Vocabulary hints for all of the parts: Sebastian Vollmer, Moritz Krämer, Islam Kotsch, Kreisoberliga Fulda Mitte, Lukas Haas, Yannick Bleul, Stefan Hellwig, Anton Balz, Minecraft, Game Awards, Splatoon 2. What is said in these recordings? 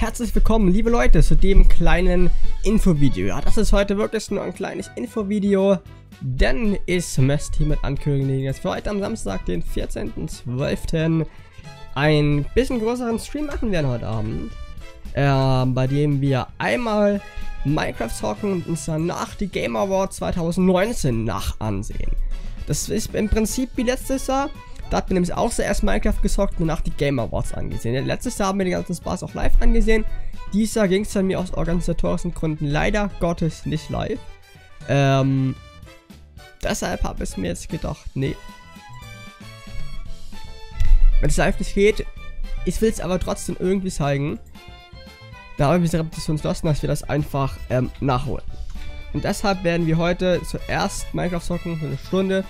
Herzlich willkommen, liebe Leute, zu dem kleinen Infovideo. Ja, das ist heute wirklich nur ein kleines Infovideo, denn ich möchte hiermit ankündigen, dass wir heute am Samstag, den 14.12., einen bisschen größeren Stream machen werden heute Abend, bei dem wir einmal Minecraft zocken und uns danach die Game Awards 2019 nachansehen. Das ist im Prinzip wie letztes Jahr. Da hat man nämlich auch zuerst Minecraft gezockt und danach die Game Awards angesehen. Letztes Jahr haben wir den ganzen Spaß auch live angesehen. Dieses Jahr ging es bei mir aus organisatorischen Gründen leider Gottes nicht live. Deshalb habe ich mir jetzt gedacht, nee. Wenn es live nicht geht, ich will es aber trotzdem irgendwie zeigen. Da habe ich mich dazu entschlossen, dass wir das einfach nachholen. Und deshalb werden wir heute zuerst Minecraft zocken für eine Stunde.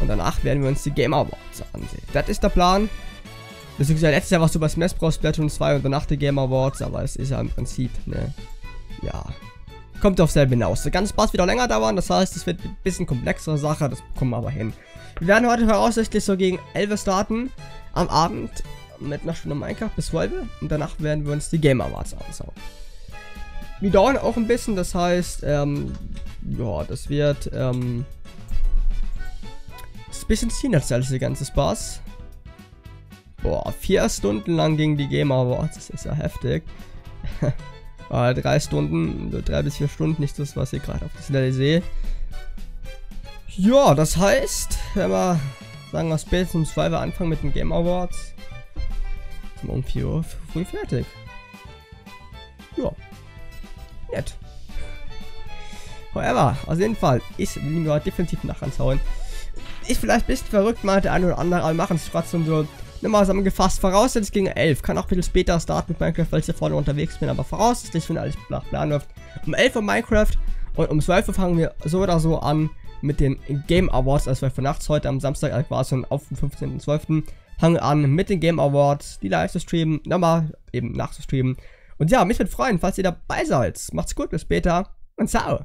Und danach werden wir uns die Game Awards ansehen. Das ist der Plan. Beziehungsweise letztes Jahr war es über Smash Bros. Splatoon 2 und danach die Game Awards. Aber es ist ja im Prinzip, ne, ja, kommt auf selbe hinaus. Der ganze Spaß wird auch länger dauern. Das heißt, es wird ein bisschen komplexere Sache. Das bekommen wir aber hin. Wir werden heute voraussichtlich so gegen 11 Uhr starten. Am Abend mit einer Stunde Minecraft bis 12 Uhr. Und danach werden wir uns die Game Awards anschauen. Wir dauern auch ein bisschen. Das heißt, ja, das wird, bisschen ziehen als der ganze Spaß. Boah, 4 Stunden lang gegen die Game Awards, das ist ja heftig. 3 Stunden, 3 bis 4 Stunden, nicht das, was ich gerade auf das Level sehe. Ja, das heißt, wenn wir, sagen wir spätestens um 2 Uhr anfangen mit den Game Awards, sind wir um 4 Uhr früh fertig. Ja, nett. However, auf jeden Fall, ich will mir definitiv nachanschauen. Ist vielleicht ein bisschen verrückt, mal der eine oder andere, aber machen es trotzdem so. Nochmal zusammengefasst, voraussichtlich gegen 11. Kann auch ein bisschen später starten mit Minecraft, weil ich hier vorne unterwegs bin, aber voraussichtlich, wenn alles nach Plan läuft, um 11 Uhr Minecraft und um 12 Uhr fangen wir so oder so an mit den Game Awards, also 12 Uhr nachts, heute am Samstag, also quasi schon auf dem 15.12. fangen wir an mit den Game Awards, die live zu streamen, nochmal eben nachzustreamen. Und ja, mich würde freuen, falls ihr dabei seid. Macht's gut, bis später und ciao!